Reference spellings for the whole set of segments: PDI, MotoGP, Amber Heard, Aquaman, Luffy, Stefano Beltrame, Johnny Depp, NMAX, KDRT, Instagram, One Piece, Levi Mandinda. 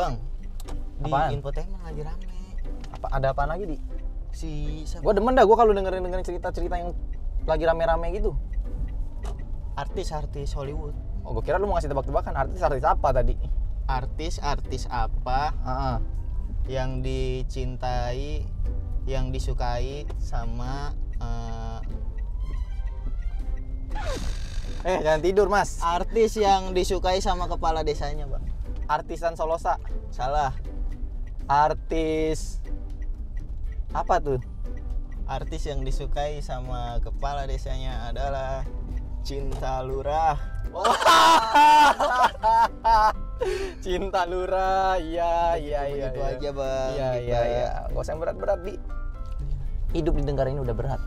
Bang, apaan? Di infotainment lagi rame. Apa, ada apaan lagi di? Si... Gue demen dah gue kalau dengerin cerita-cerita yang lagi rame-rame gitu. Artis-artis Hollywood. Oh, gue kira lu mau ngasih tebak-tebakan. Artis-artis apa tadi? Artis-artis apa yang dicintai, yang disukai sama... jangan tidur mas. Artis yang disukai sama kepala desanya, Bang. Artis Tan Solosa. Salah. Artis apa tuh? Artis yang disukai sama kepala desanya adalah Cinta Lurah. Oh. Cinta Lurah. Iya, iya, iya. Itu aja, Bang. Iya, iya, iya. Gak usah berat-berat, Bi. Hidup di negara ini udah berat.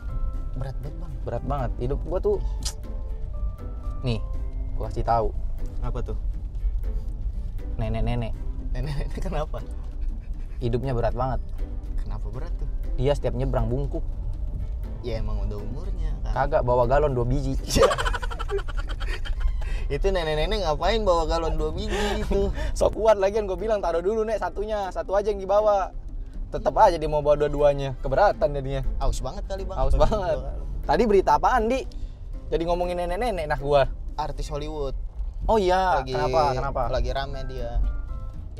Berat banget, Bang. Berat banget. Hidup gua tuh. Nih, gua kasih tahu. Apa tuh? Nenek-nenek. Nenek-nenek kenapa? Hidupnya berat banget. Kenapa berat tuh? Dia setiap nyebrang bungkuk. Ya emang udah umurnya kan. Kagak bawa galon 2 biji. Itu nenek-nenek ngapain bawa galon 2 biji itu? Sok kuat lagian gua bilang taruh dulu Nek satunya, satu aja yang dibawa. Tetap aja dia mau bawa dua-duanya. Keberatan jadinya. Aus banget kali, Bang. Aus banget. Tadi berita apaan, Di? Jadi ngomongin nenek-nenek nah gua. Artis Hollywood. Oh iya, lagi, kenapa? Lagi rame dia.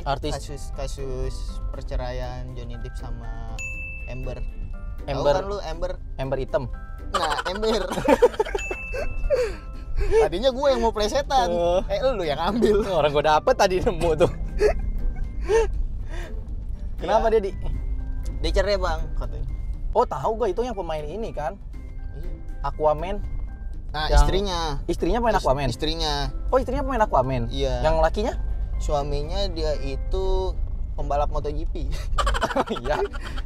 Artis kasus perceraian Johnny Depp sama Amber. Amber kan lu Amber? Amber hitam. Nah, Amber. Tadinya gue yang mau plesetan. Lu yang ambil. Orang gue dapet tadi nemu tuh. Kenapa ya. Dia, Di? Dia cerai, Bang, katanya. Oh, tahu gue itu yang pemain ini kan. Aquaman. Nah, istrinya pemain Aquaman. Oh, istrinya pemain Aquaman. Iya. Yang lakinya? Suaminya dia itu pembalap MotoGP. Iya.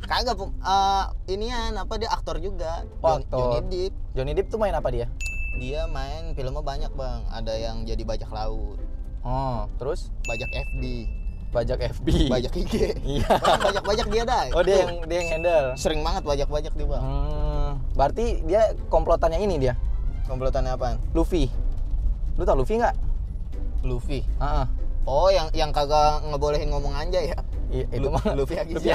Kagak inian apa dia aktor juga. Oh, aktor. Johnny Depp. Johnny Depp tuh main apa dia? Dia main filmnya banyak, Bang. Ada yang jadi bajak laut. Oh, terus bajak FB. Bajak IG. Iya. Bajak dia dah. Oh, dia yang handle. Sering banget bajak dia, Bang. Berarti dia komplotannya ini dia. Komplotannya apaan? Luffy. Lu tau Luffy nggak? Luffy? Oh, yang kagak ngebolehin ngomong anjay ya? Iya, itu mah Luffy lagi sih.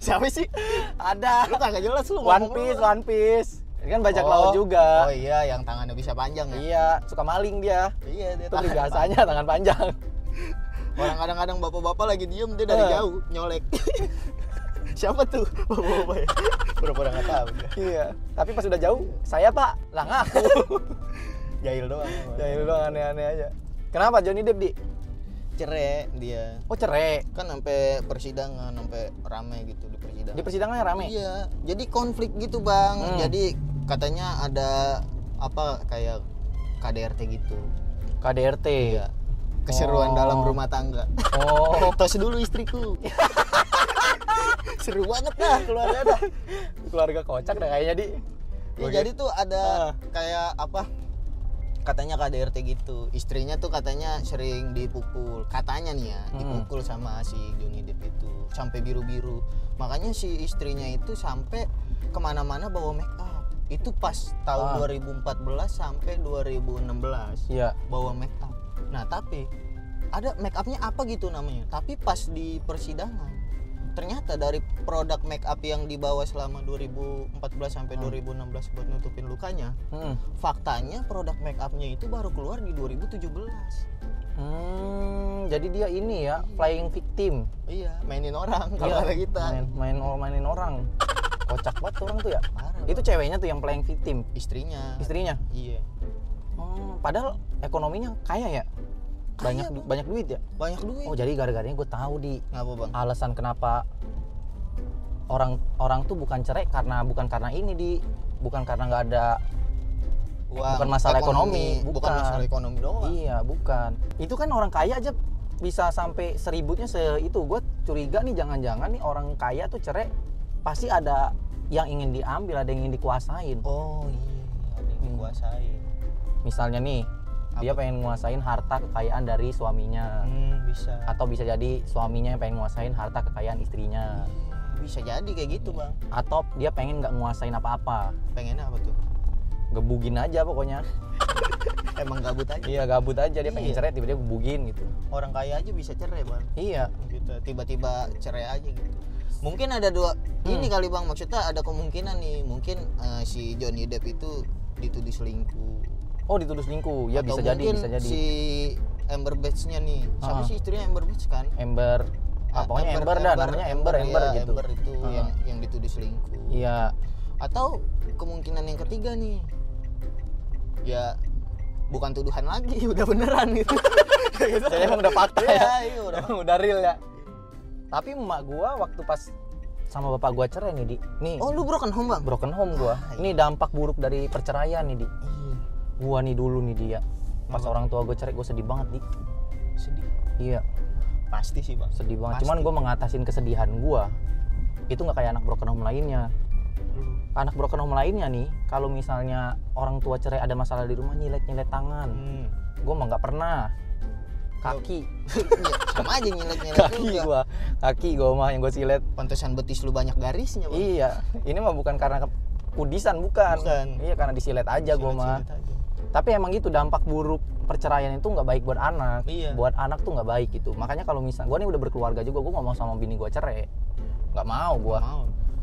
Siapa sih? Ada. Lu kagak jelas lu ngomong. One Piece. Ini kan bajak laut juga. Oh iya, yang tangannya bisa panjang ya? Iya, suka maling dia. Iya, dia tuh biasanya tangan panjang. Orang kadang-kadang bapak-bapak lagi diem, dia dari jauh nyolek. Siapa tuh bapak-bapak ya? Pura-pura nggak tahu. Iya. Tapi pas udah jauh, saya Pak, lah ngaku. Jahil doang, aneh-aneh aja. Kenapa Johnny Depp, Di? Cerai dia. Oh, cerai. Kan sampai persidangan, sampai rame gitu di persidangan. Di persidangannya rame? Iya. Jadi konflik gitu, Bang. Jadi katanya ada apa kayak KDRT gitu. KDRT. Iya. Keseruan dalam rumah tangga. Oh, tos dulu istriku. Seru banget dah keluarga dah. Keluarga kocak dah kayaknya, Di. Ya, jadi tuh ada kayak apa? Katanya KDRT gitu. Istrinya tuh katanya sering dipukul. Katanya nih ya, dipukul sama si Johnny Depp itu sampai biru-biru. Makanya si istrinya itu sampai kemana-mana bawa make up. Itu pas tahun 2014 sampai 2016. Iya, bawa make up. Nah, tapi ada make up-nya apa gitu namanya. Tapi pas di persidangan ternyata dari produk make up yang dibawa selama 2014 sampai 2016 buat nutupin lukanya, faktanya produk make up-nya itu baru keluar di 2017. Jadi dia ini ya, flying victim. Iya, mainin orang kalau ada kita. Mainin orang. Kocak banget orang tuh ya. Parah, itu ceweknya tuh yang flying victim, istrinya. Iya. Padahal ekonominya kaya ya. Banyak duit ya? Banyak duit. Oh, jadi gara-garanya gue tahu, Di. Ngapa, Bang? Alasan kenapa orang tuh bukan cerai bukan karena ini, Di. Bukan karena nggak ada uang, bukan masalah ekonomi. Bukan masalah ekonomi doang. Iya, bukan. Itu kan orang kaya aja bisa sampai seributnya itu. Gue curiga nih jangan-jangan nih orang kaya tuh cerai pasti ada yang ingin diambil, ada yang ingin dikuasain. Oh iya, ada yang dikuasain. Misalnya nih, dia pengen nguasain harta kekayaan dari suaminya. Bisa. Atau bisa jadi suaminya yang pengen nguasain harta kekayaan istrinya. Bisa jadi kayak gitu, Bang. Atau dia pengen nggak nguasain apa-apa. Pengennya apa tuh? Gebugin aja pokoknya. Emang gabut aja. Iya, gabut aja, dia pengen cerai tiba-tiba gebugin gitu. Orang kaya aja bisa cerai, Bang. Iya, gitu. Tiba-tiba cerai aja gitu. Mungkin ada dua ini kali, Bang. Maksudnya ada kemungkinan nih, mungkin si Johnny Depp itu dituduh selingkuh. Oh, dituduh selingkuh. Ya, atau bisa jadi, bisa jadi. Si Amber Heard-nya nih. Siapa sih istrinya Amber Heard kan? Amber. Ah, pokoknya Amber dah, namanya Amber, Amber ya, gitu. Amber itu yang dituduh selingkuh. Iya. Atau kemungkinan yang ketiga nih. Ya bukan tuduhan lagi, udah beneran gitu. Saya emang udah fakta ya. Iya, udah real ya. Tapi emak gua waktu pas sama bapak gua cerai nih, Di. Nih. Oh, lu broken home, Bang? Broken home gua. Ini dampak buruk dari perceraian nih, Di. Iya. Gua nih dulu nih dia. Pas orang tua gua cerai, gua sedih banget, Di. Sedih. Iya. Pasti sih, Bang. Sedih banget. Pasti. Cuman gua mengatasin kesedihan gua. Itu nggak kayak anak broken home lainnya. Anak broken home lainnya nih, kalau misalnya orang tua cerai ada masalah di rumah, nyilet-nyilet tangan. Gue mah nggak pernah. Kaki. Sama aja nyilet-nyilet kaki gue mah yang gue silet. Pantesan betis lu banyak garisnya, Bang. Iya, ini mah bukan karena kudisan, bukan. Iya, karena disilet aja gue mah. Tapi emang gitu, dampak buruk perceraian itu nggak baik buat anak. Iya. Buat anak tuh nggak baik gitu. Makanya kalau misalnya gue nih udah berkeluarga juga, gue ngomong sama bini gue cerai, nggak mau gue.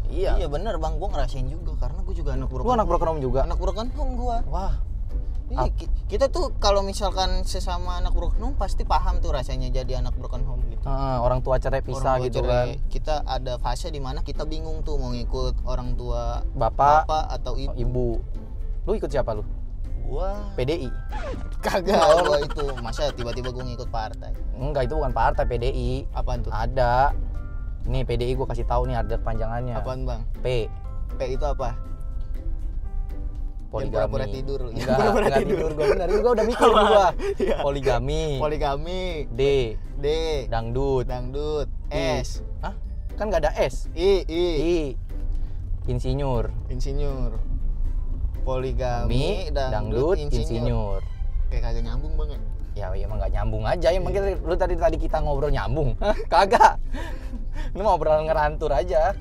Iya bener, Bang, gue ngerasain juga karena gue juga anak broken home. Anak broken home juga? Anak broken home gue. Wah. Iya, kita tuh kalau misalkan sesama anak broken home pasti paham tuh rasanya jadi anak broken home gitu. Orang tua cerai pisah gitu kan. Kita ada fase dimana kita bingung tuh mau ngikut orang tua bapak atau ibu. Lu ikut siapa lu? Gua PDI. Kagak. Gua itu masa tiba-tiba gue ngikut partai. Enggak, itu bukan partai, PDI. Apaan tuh? Ada. Nih PDI gue kasih tahu nih ada panjangannya. Apaan, Bang? P. P itu apa? Poligami. Pura-pura tidur. Enggak tidur. Gue bener juga udah mikir gue. Poligami. Poligami. D. D. Dangdut. Dangdut. S. Hah? Kan nggak ada S. I. I. I. Insinyur. Insinyur. Poligami. Dangdut. Insinyur. Kayak kagak nyambung, Bang ya? Ya emang nggak nyambung aja. Emang lu tadi kita ngobrol nyambung. Kagak. Ini mau beran ngerantur aja.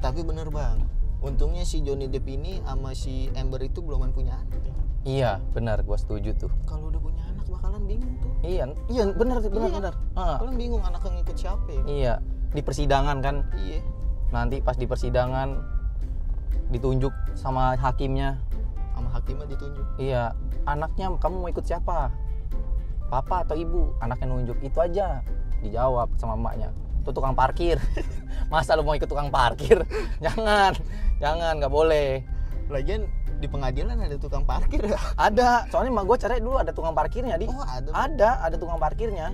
Tapi bener, Bang, untungnya si Johnny Depp ini sama si Amber itu belum punya anak. Iya bener, gua setuju tuh. Kalau udah punya anak bakalan bingung tuh. Iya bener. Kalian bingung anaknya ngikut siapa ya? Iya, di persidangan kan. Iya. Nanti pas di persidangan ditunjuk sama hakimnya. Sama hakimnya ditunjuk? Iya. Anaknya kamu mau ikut siapa? Papa atau ibu? Anaknya nunjuk, itu aja dijawab sama emaknya. Itu tukang parkir. Masa lu mau ikut tukang parkir? Jangan, nggak boleh. Lagian di pengadilan ada tukang parkir ya? Ada, soalnya emak gue cerai dulu ada tukang parkirnya, Di. Oh, ada tukang parkirnya.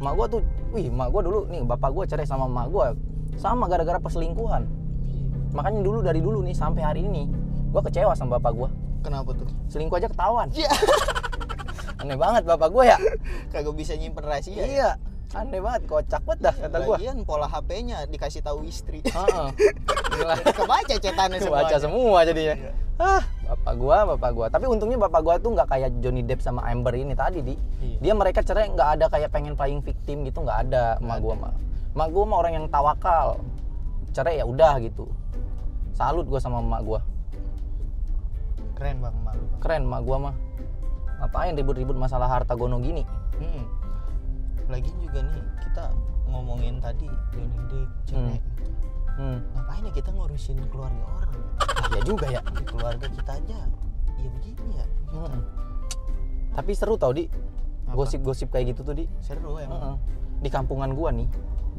Emak gue tuh, emak gue dulu nih, bapak gue cerai sama emak gue sama gara-gara perselingkuhan. Makanya dari dulu nih sampai hari ini gue kecewa sama bapak gue. Kenapa tuh? Selingkuh aja ketahuan. Iya. Aneh banget bapak gue ya. Kagak bisa nyimpen rahasia. Iya. Aneh banget, kocak banget dah kata gua. Lagian pola HP-nya dikasih tahu istri. Kebaca cetannya semua. Kebaca semua jadinya. Bapak gua. Tapi untungnya bapak gua tuh nggak kayak Johnny Depp sama Amber ini tadi, Di. Iya. Dia mereka cerai nggak ada kayak pengen playing victim gitu, nggak ada. Emak gua mah orang yang tawakal. Cerai ya udah gitu. Salut gua sama emak gua. Keren, Bang, emak lu. Keren emak gua mah. Ngapain ribut-ribut masalah harta gono gini? Lagian juga nih kita ngomongin tadi Johnny Depp cerai. Ngapain ya kita ngurusin keluarga orang? Ya juga ya. Di keluarga kita aja ya begini ya. Tapi seru tau, Di. Gosip-gosip kayak gitu tuh, Di. Seru emang. Di kampungan gua nih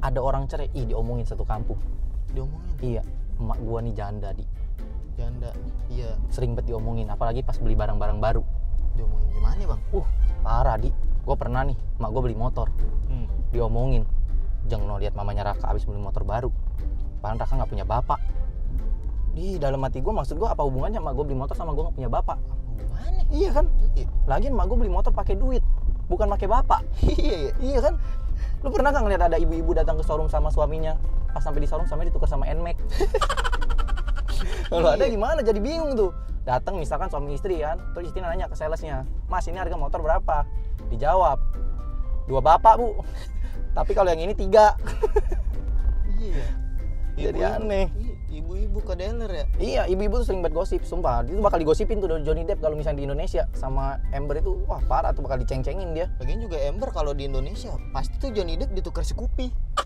ada orang cerai, diomongin satu kampung. Diomongin? Iya. Emak gua nih janda, Di. Janda. Iya. Sering banget diomongin, apalagi pas beli barang-barang baru. Diomongin gimana, Bang? Parah, Di. Gue pernah nih, emak gue beli motor, diomongin, "Jeng, no, lihat mamanya Raka abis beli motor baru, padahal Raka nggak punya bapak." Di dalam hati gue, maksud gue apa hubungannya emak gue beli motor sama gue nggak punya bapak? Hubungannya? Iya kan? Lagian emak gue beli motor pakai duit, bukan pakai bapak. Iya kan? Lu pernah nggak ngeliat ada ibu-ibu datang ke showroom sama suaminya, pas sampai di showroom suaminya ditukar sama NMAX? Kalau ada gimana? Jadi bingung tuh. Datang misalkan suami istri kan, terus istri nanya ke salesnya, "Mas, ini harga motor berapa?" Dijawab, "Dua bapak, Bu, tapi kalau yang ini tiga." Iya. Jadi aneh. Ibu-ibu ke dealer ya? Iya, ibu-ibu tuh sering banget gosip, sumpah. Itu bakal digosipin tuh dari Johnny Depp kalau misalnya di Indonesia sama Amber itu, wah parah tuh bakal diceng-cengin dia. Lagian juga Amber kalau di Indonesia pasti tuh Johnny Depp ditukar si Kupi.